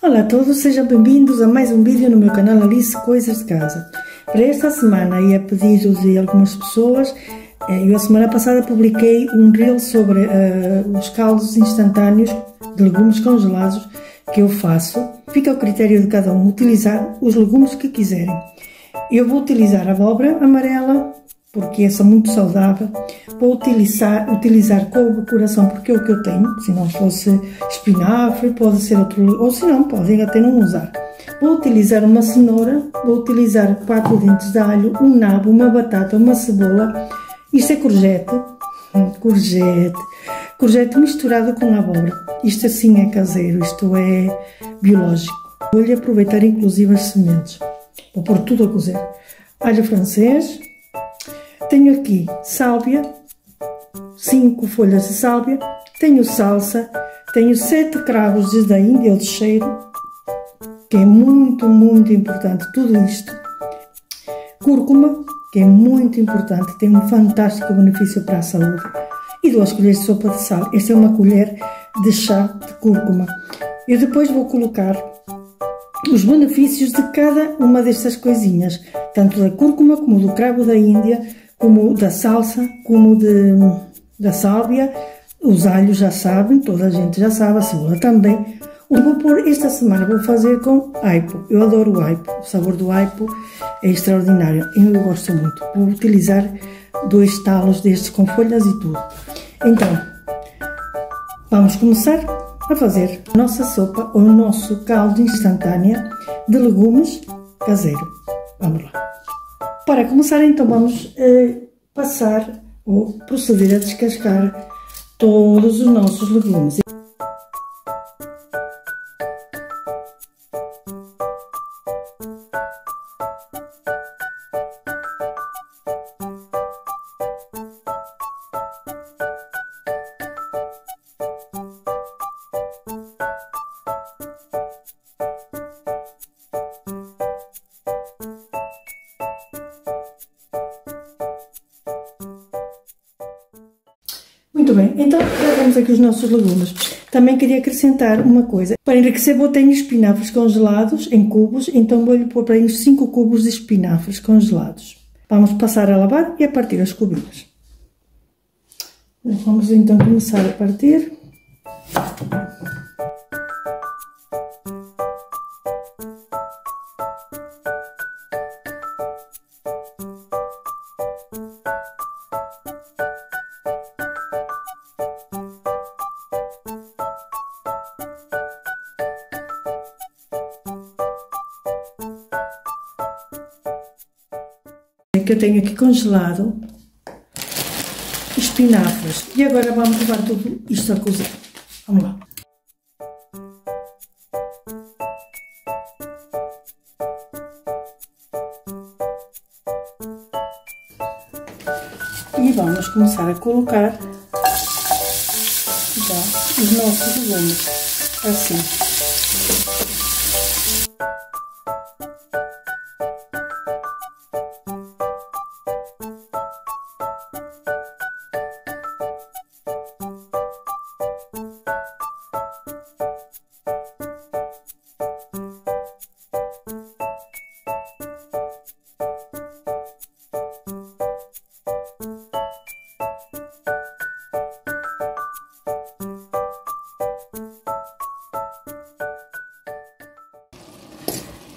Olá a todos, sejam bem-vindos a mais um vídeo no meu canal Alice Coisas de Casa. Para esta semana, e a pedidos de algumas pessoas, eu a semana passada publiquei um reel sobre os caldos instantâneos de legumes congelados que eu faço. Fica ao critério de cada um utilizar os legumes que quiserem. Eu vou utilizar abóbora amarela, porque essa é muito saudável. Vou utilizar couve coração, porque é o que eu tenho. Se não fosse espinafre, pode ser outro, ou se não, podem até não usar. Vou utilizar uma cenoura, vou utilizar 4 dentes de alho, um nabo, uma batata, uma cebola. Isto é courgette misturado com abóbora. Isto assim é caseiro, isto é biológico. Vou-lhe aproveitar inclusive as sementes. Vou pôr tudo a cozer. Alho francês. Tenho aqui sálvia, 5 folhas de sálvia, tenho salsa, tenho 7 cravos da Índia de cheiro, que é muito importante tudo isto. Cúrcuma, que é muito importante, tem um fantástico benefício para a saúde. E 2 colheres de sopa de sal, esta é uma colher de chá de cúrcuma. Eu depois vou colocar os benefícios de cada uma destas coisinhas, tanto da cúrcuma como do cravo da Índia, como da salsa, como da sálvia, os alhos já sabem, toda a gente já sabe, a cebola também. Eu vou pôr esta semana, vou fazer com aipo, eu adoro o aipo, o sabor do aipo é extraordinário, eu gosto muito. Vou utilizar 2 talos destes com folhas e tudo. Então, vamos começar a fazer a nossa sopa, ou o nosso caldo instantâneo de legumes caseiro. Vamos lá. Para começar, então, vamos passar ou proceder a descascar todos os nossos legumes. Muito bem, então já temos aqui os nossos legumes. Também queria acrescentar uma coisa. Para enriquecer, vou ter espinafres congelados em cubos, então vou-lhe pôr para aí uns 5 cubos de espinafres congelados. Vamos passar a lavar e a partir as cubinhas. Vamos então começar a partir. Que eu tenho aqui congelado espinafres, e agora vamos levar tudo isto a cozer. Vamos lá. E vamos começar a colocar já os nossos legumes assim.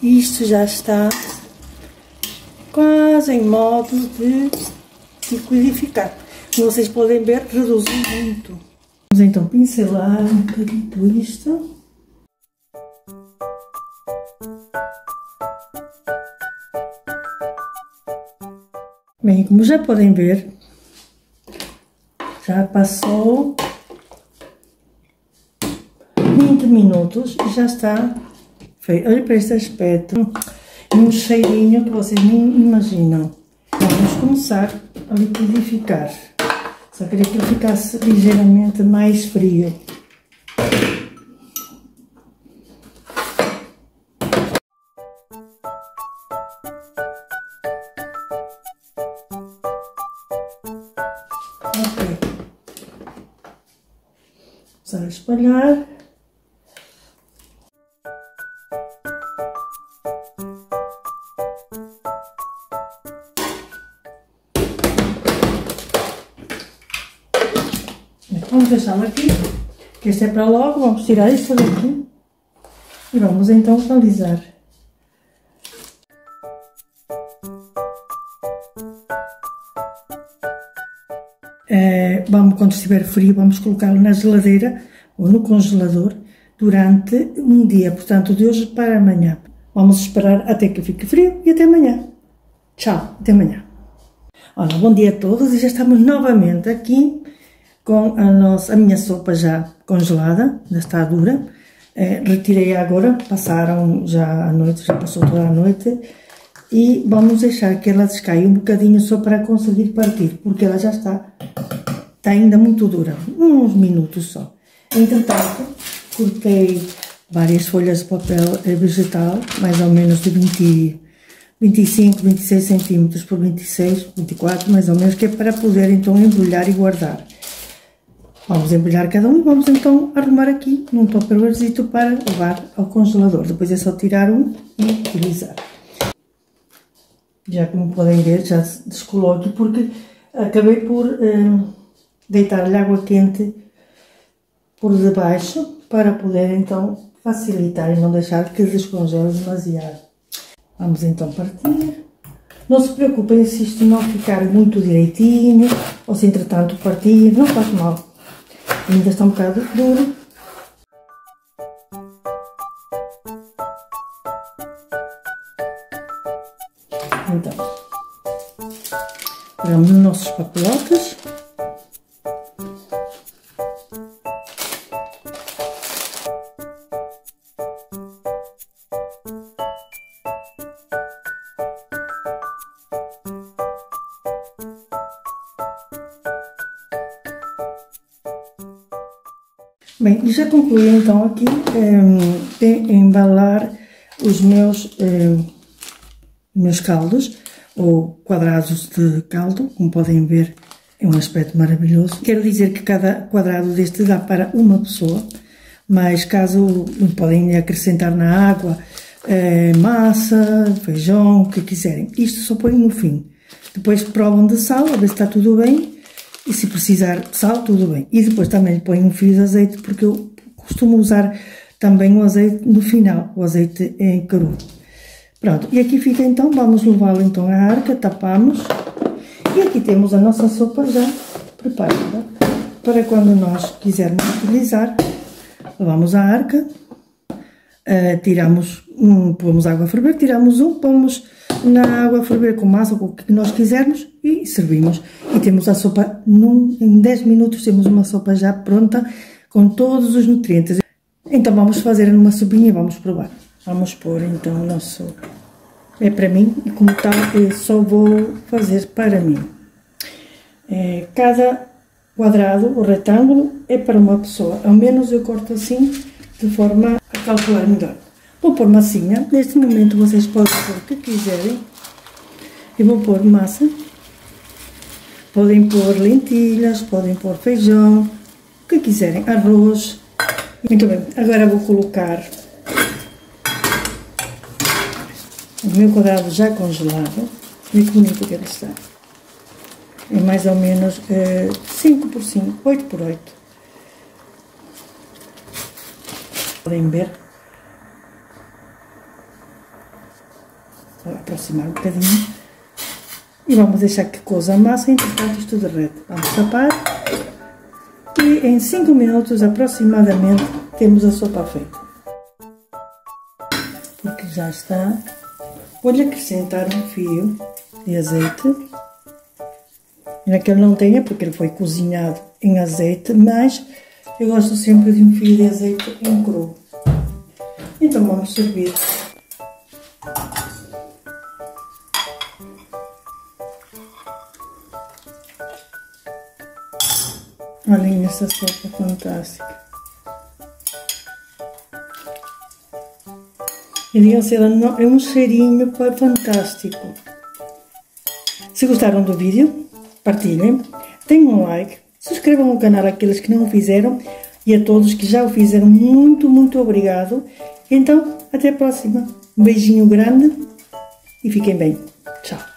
Isto já está quase em modo de liquidificar. Como vocês podem ver, reduziu muito. Vamos então pincelar um bocadinho isto. Bem, como já podem ver, já passou 20 minutos e já está. Olha para este aspecto e um cheirinho que vocês nem imaginam. Vamos começar a liquidificar. Só queria que ele ficasse ligeiramente mais frio. Ok. Vamos espalhar. deixar aqui, que esse é para logo. Vamos tirar isso daqui e vamos então finalizar. Vamos, quando estiver frio, vamos colocá-lo na geladeira ou no congelador durante um dia, portanto, de hoje para amanhã. Vamos esperar até que fique frio e até amanhã. Tchau, até amanhã. Olá, bom dia a todos e já estamos novamente aqui com a minha sopa já congelada, já está dura. Retirei-a agora, passaram já a noite, já passou toda a noite. E vamos deixar que ela descaia um bocadinho só para conseguir partir, porque ela já está ainda muito dura, uns minutos só. Entretanto, cortei várias folhas de papel vegetal, mais ou menos de 25, 26 centímetros por 26, 24, mais ou menos, que é para poder então embrulhar e guardar. Vamos embrulhar cada um e vamos então arrumar aqui num tupperwaresito para levar ao congelador. Depois é só tirar um e utilizar. Já como podem ver, já se descolou aqui porque acabei por deitar-lhe água quente por debaixo para poder então facilitar e não deixar que descongele demasiado. Vamos então partir. Não se preocupem se isto não ficar muito direitinho ou se entretanto partir, não faz mal. Ainda está um bocado duro. Então, pegamos os nossos papelotes. Bem, e já concluí então aqui de embalar os meus caldos, ou quadrados de caldo, como podem ver, é um aspecto maravilhoso. Quero dizer que cada quadrado deste dá para uma pessoa, mas caso podem acrescentar na água massa, feijão, o que quiserem. Isto só põem no fim. Depois provam de sal, a ver se está tudo bem, e se precisar de sal, tudo bem. E depois também põem um fio de azeite, porque eu costumo usar também o azeite no final, o azeite em caru. Pronto, e aqui fica então, vamos levá-lo então à arca, tapamos. E aqui temos a nossa sopa já preparada, para quando nós quisermos utilizar. Levamos à arca, tiramos um, pomos água a ferver, tiramos um, pomos na água a ferver com massa, com o que nós quisermos e servimos. E temos a sopa, em 10 minutos temos uma sopa já pronta, com todos os nutrientes. Então vamos fazer uma sopinha e vamos provar. Vamos pôr então o nosso, é para mim, e como tal eu só vou fazer para mim. Cada quadrado ou retângulo é para uma pessoa, ao menos eu corto assim, de forma a calcular melhor. Vou pôr massinha, neste momento vocês podem pôr o que quiserem, eu vou pôr massa, podem pôr lentilhas, podem pôr feijão, o que quiserem, arroz. Muito bem, agora vou colocar o meu quadrado já congelado. Vê que bonito que ele está. É mais ou menos 5x5, 8x8. Podem ver. Vou aproximar um bocadinho. E vamos deixar que coza a massa, entretanto isto derrete. Vamos tapar. E em 5 minutos aproximadamente temos a sopa feita. Porque já está. Vou-lhe acrescentar um fio de azeite. Não é que ele não tenha, porque ele foi cozinhado em azeite, mas eu gosto sempre de um fio de azeite em cru. Então vamos servir. Olhem essa sopa fantástica. E digam-se, é um cheirinho fantástico. Se gostaram do vídeo, partilhem, deem um like, subscrevam o canal àqueles que não o fizeram e a todos que já o fizeram, muito, muito obrigado. Então, até a próxima. Um beijinho grande e fiquem bem. Tchau.